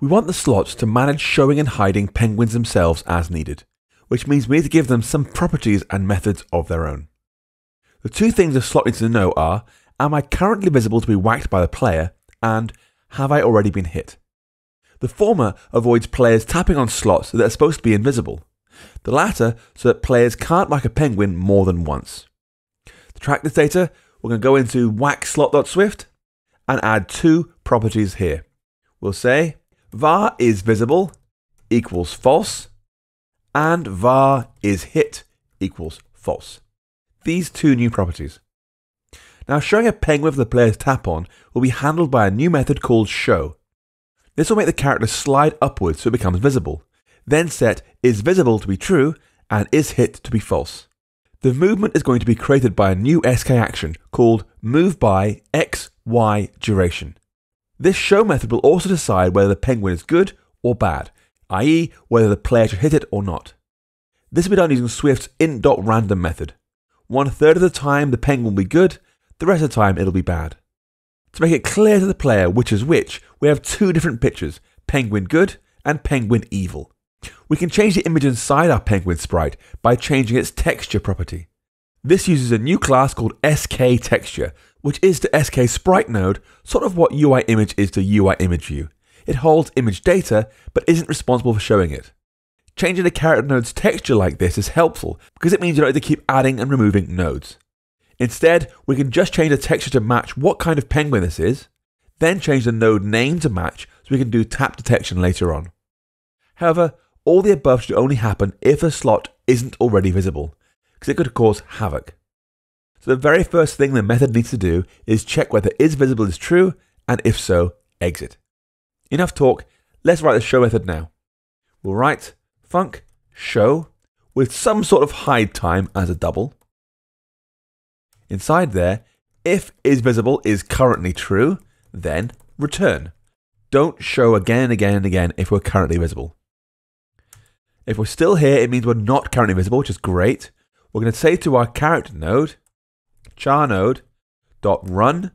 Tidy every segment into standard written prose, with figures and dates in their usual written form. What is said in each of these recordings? We want the slots to manage showing and hiding penguins themselves as needed, which means we need to give them some properties and methods of their own. The two things a slot needs to know are, am I currently visible to be whacked by the player, and have I already been hit? The former avoids players tapping on slots that are supposed to be invisible, the latter so that players can't whack a penguin more than once. To track this data, we're going to go into WhackSlot.Swift and add two properties here. We'll say var is visible equals false and var is hit equals false. These two new properties. Now showing a penguin for the player's tap on will be handled by a new method called show. This will make the character slide upwards so it becomes visible, then set is visible to be true and is hit to be false. The movement is going to be created by a new SKAction called moveBy XY duration. This show method will also decide whether the penguin is good or bad, i.e. whether the player should hit it or not. This will be done using Swift's int.random method. 1/3 of the time the penguin will be good, the rest of the time it'll be bad. To make it clear to the player which is which, we have two different pictures, penguin good and penguin evil. We can change the image inside our penguin sprite by changing its texture property. This uses a new class called SKTexture, which is to SKSpriteNode sort of what UIImage is to UIImageView. It holds image data, but isn't responsible for showing it. Changing a character node's texture like this is helpful, because it means you don't have to keep adding and removing nodes. Instead, we can just change the texture to match what kind of penguin this is, then change the node name to match so we can do tap detection later on. However, all the above should only happen if a slot isn't already visible, because it could cause havoc. So the very first thing the method needs to do is check whether is visible is true, and if so, exit. Enough talk, let's write the show method now. We'll write func show with some sort of hide time as a double. Inside there, if is visible is currently true, then return. Don't show again and again and again if we're currently visible. If we're still here, it means we're not currently visible, which is great. We're going to say to our character node, charNode.run,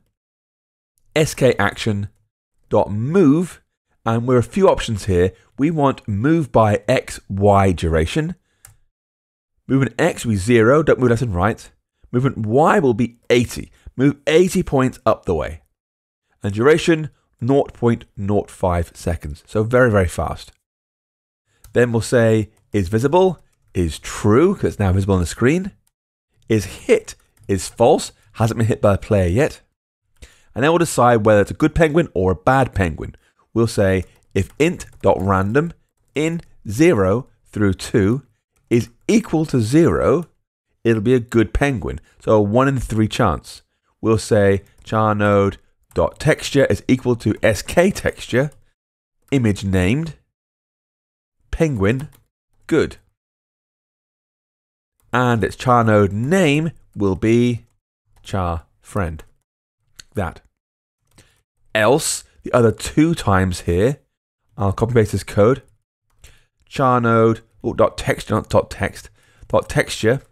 SKAction.move, and we're a few options here. We want move by XY duration. Movement X will be 0, don't move left and right. Movement Y will be 80, move 80 points up the way. And duration, 0.05 seconds, so very, very fast. Then we'll say is visible is true, because it's now visible on the screen. Is hit is false, hasn't been hit by a player yet. And then we'll decide whether it's a good penguin or a bad penguin. We'll say if int.random in 0 through 2 is equal to 0, it'll be a good penguin. So a 1 in 3 chance. We'll say charNode.texture is equal to SKTexture, image named, penguin good, and its char node name will be char friend. That. Else, the other two times here, I'll copy paste this code. Char node dot texture not dot text dot texture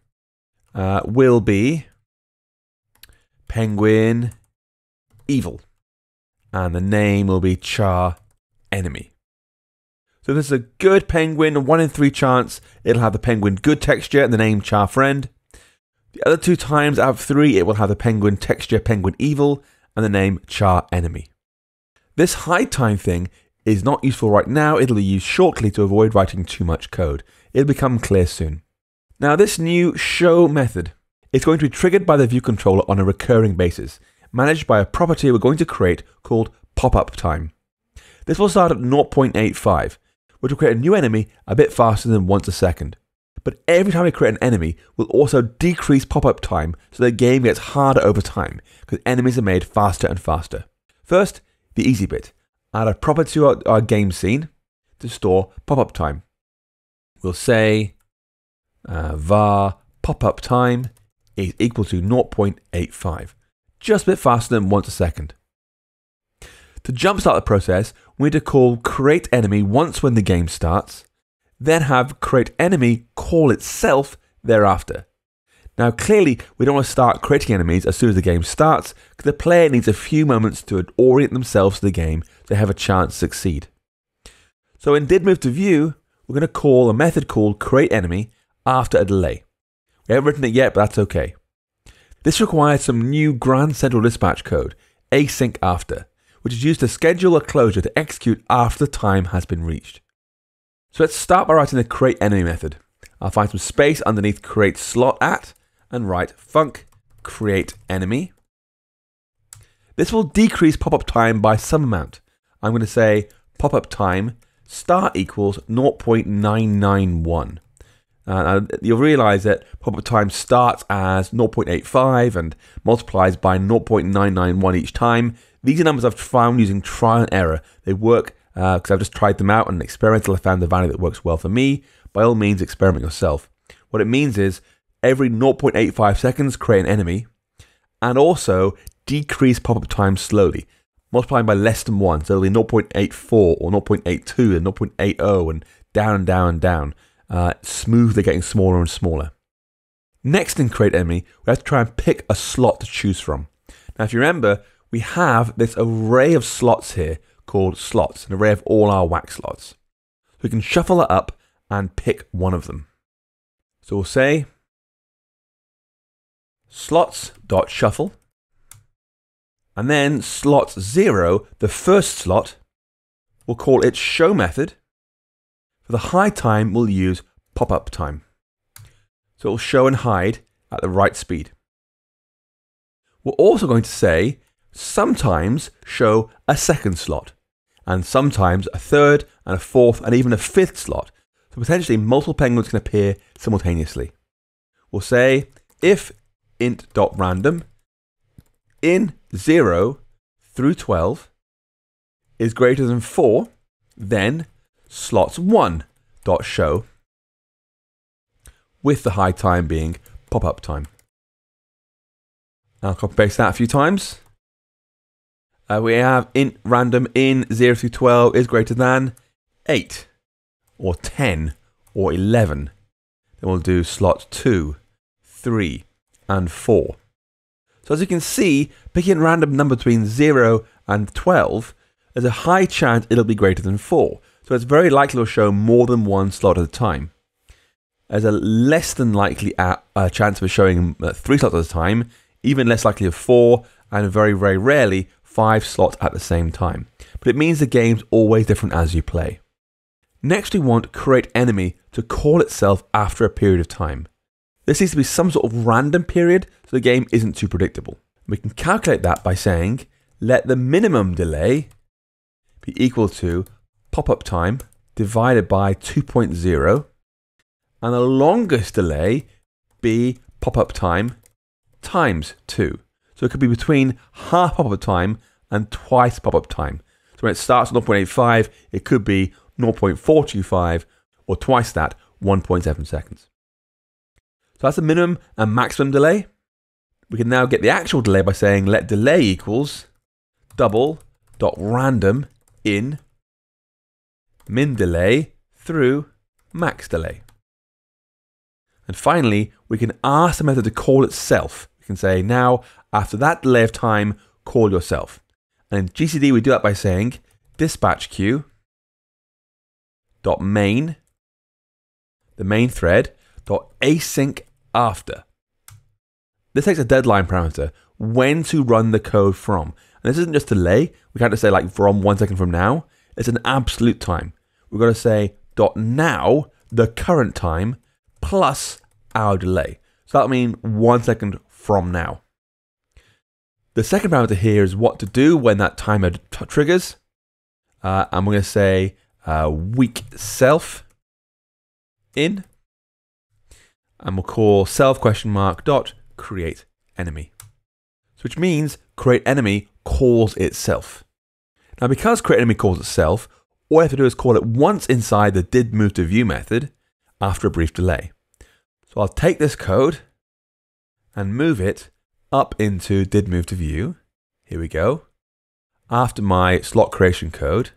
will be penguin evil, and the name will be char enemy. So if this is a good penguin, a 1 in 3 chance, it'll have the penguin good texture and the name char friend. The other two times out of 3, it will have the penguin texture penguin evil and the name char enemy. This hide time thing is not useful right now, it'll be used shortly to avoid writing too much code. It'll become clear soon. Now this new show method is going to be triggered by the view controller on a recurring basis, managed by a property we're going to create called pop-up time. This will start at 0.85. which will create a new enemy a bit faster than once a second. But every time we create an enemy, we'll also decrease pop-up time so the game gets harder over time, because enemies are made faster and faster. First, the easy bit. Add a property to our game scene to store pop-up time. We'll say var pop-up time is equal to 0.85, just a bit faster than once a second. To jumpstart the process, we need to call create enemy once when the game starts, then have create enemy call itself thereafter. Now clearly we don't want to start creating enemies as soon as the game starts, because the player needs a few moments to orient themselves to the game to have a chance to succeed. So in didMoveToView, we're going to call a method called createEnemy after a delay. We haven't written it yet, but that's okay. This requires some new Grand Central Dispatch code, asyncAfter, which is used to schedule a closure to execute after the time has been reached. So let's start by writing the createEnemy method. I'll find some space underneath createSlotAt and write func createEnemy. This will decrease pop-up time by some amount. I'm going to say pop-up time * = 0.991. You'll realize that pop-up time starts as 0.85 and multiplies by 0.991 each time. These are numbers I've found using trial and error. They work because I've just tried them out and experimentally found the value that works well for me. By all means, experiment yourself. What it means is every 0.85 seconds, create an enemy, and also decrease pop-up time slowly, multiplying by less than 1. So it'll be 0.84 or 0.82 and 0.80 and down and down and down. Smoothly getting smaller and smaller. Next in createEnemy, we have to try and pick a slot to choose from. Now, if you remember, we have this array of slots here called slots, an array of all our Whack slots. So we can shuffle it up and pick one of them. So we'll say slots.shuffle, and then slot 0, the first slot, we'll call its show method. For the hide time, we'll use pop-up time. So it'll show and hide at the right speed. We're also going to say sometimes show a second slot, and sometimes a third and a fourth and even a fifth slot. So potentially multiple penguins can appear simultaneously. We'll say if int.random in 0 through 12 is greater than 4, then slots1.show, with the hide time being pop-up time. I'll copy paste that a few times. We have int random in 0 through 12 is greater than 8 or 10 or 11. Then we'll do slot 2, 3 and 4. So as you can see, picking a random number between 0 and 12, there's a high chance it'll be greater than 4. So it's very likely it'll show more than one slot at a time. There's a less than likely chance of it showing 3 slots at a time, even less likely of 4, and very, very rarely 5 slots at the same time. But it means the game's always different as you play. Next, we want createEnemy to call itself after a period of time. This needs to be some sort of random period, so the game isn't too predictable. We can calculate that by saying, let the minimum delay be equal to pop-up time divided by 2.0, and the longest delay be pop-up time times 2. So it could be between half pop-up time and twice pop-up time. So when it starts at 0.85, it could be 0.425, or twice that, 1.7 seconds. So that's the minimum and maximum delay. We can now get the actual delay by saying let delay equals double.random in min delay through max delay. And finally, we can ask the method to call itself. We can say, now, after that delay of time, call yourself. And in GCD, we do that by saying dispatchQueue.main, the main thread, .asyncAfter. This takes a deadline parameter, when to run the code from. And this isn't just delay. We can't just say, like, from 1 second from now. It's an absolute time. We've got to say .now, the current time, plus our delay. So that'll mean 1 second from now. The second parameter here is what to do when that timer triggers. And we're going to say weak self in, and we'll call self .createEnemy. So which means createEnemy calls itself. Now, because createEnemy calls itself, all I have to do is call it once inside the didMoveToView method after a brief delay. So I'll take this code and move it up into didMoveToView. Here we go. After my slot creation code,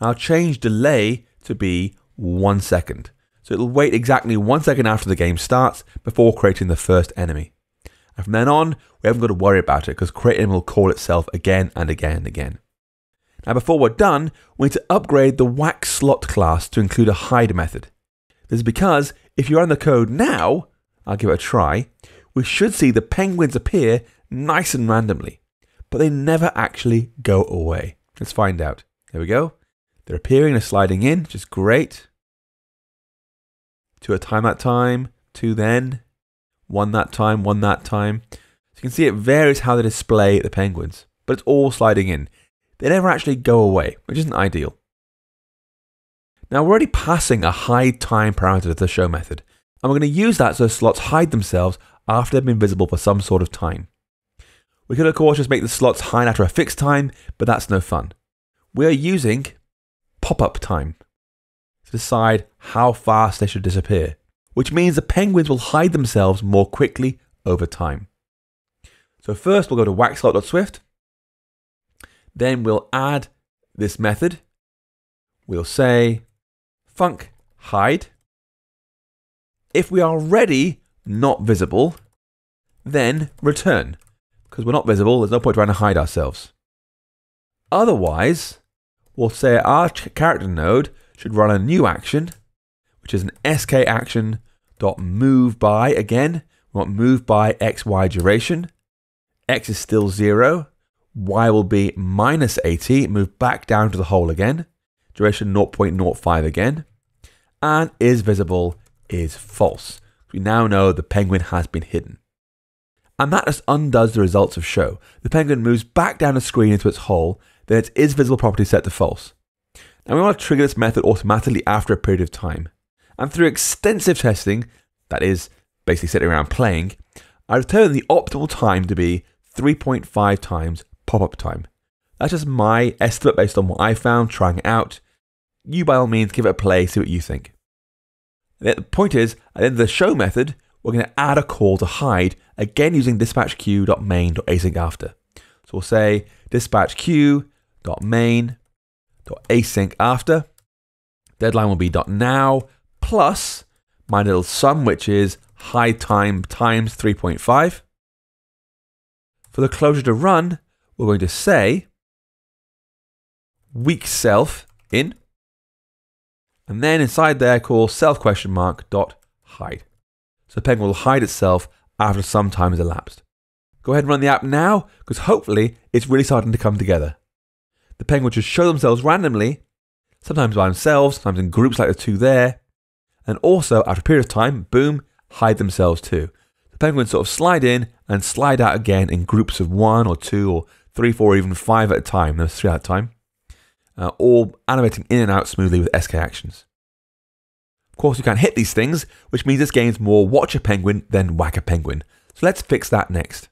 I'll change delay to be 1 second. So it'll wait exactly 1 second after the game starts before creating the first enemy. And from then on, we haven't got to worry about it because createEnemy will call itself again and again and again. Now before we're done, we need to upgrade the WhackSlot class to include a hide method. This is because if you run the code now, I'll give it a try, we should see the penguins appear nice and randomly, but they never actually go away. Let's find out. There we go. They're appearing, they're sliding in, which is great. Two at a time that time, two then, one that time, one that time. So you can see it varies how they display the penguins, but it's all sliding in. They never actually go away, which isn't ideal. Now we're already passing a hide time parameter to the show method, and we're going to use that so slots hide themselves after they've been visible for some sort of time. We could of course just make the slots hide after a fixed time, but that's no fun. We are using pop-up time to decide how fast they should disappear, which means the penguins will hide themselves more quickly over time. So first we'll go to WhackSlot.Swift, then we'll add this method. We'll say func hide. If we are already not visible, then return, because we're not visible, there's no point trying to hide ourselves. Otherwise, we'll say our character node should run a new action, which is an SKAction.moveBy. Again, we want moveBy XY duration. X is still 0. Y will be minus 80. Move back down to the hole again. Duration 0.05 again. And is visible is false. We now know the penguin has been hidden. And that just undoes the results of show. The penguin moves back down the screen into its hole, then its is visible property set to false. Now we want to trigger this method automatically after a period of time. And through extensive testing, that is basically sitting around playing, I return the optimal time to be 3.5 times pop-up time. That's just my estimate based on what I found trying it out. You by all means give it a play, see what you think. And the point is, at the end of the show method, we're going to add a call to hide, again using dispatchQueue.main.asyncAfter. So we'll say dispatchQueue.main.asyncAfter. Deadline will be .now plus my little sum, which is hide time times 3.5. For the closure to run, we're going to say weak self in, and then inside there call self question mark dot hide. So the penguin will hide itself after some time has elapsed. Go ahead and run the app now, because hopefully it's really starting to come together. The penguins should show themselves randomly, sometimes by themselves, sometimes in groups like the two there, and also after a period of time, boom, hide themselves too. The penguins sort of slide in and slide out again in groups of 1 or 2 or 3, 4, or even 5 at a time. There's 3 at a time, all animating in and out smoothly with SK actions. Of course, you can't hit these things, which means this game's more watch a penguin than whack a penguin. So let's fix that next.